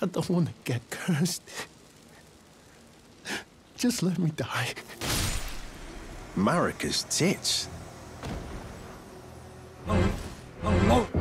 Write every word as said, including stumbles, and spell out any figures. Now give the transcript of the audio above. I don't want to get cursed. Just let me die. Marika's tits. No, no, no.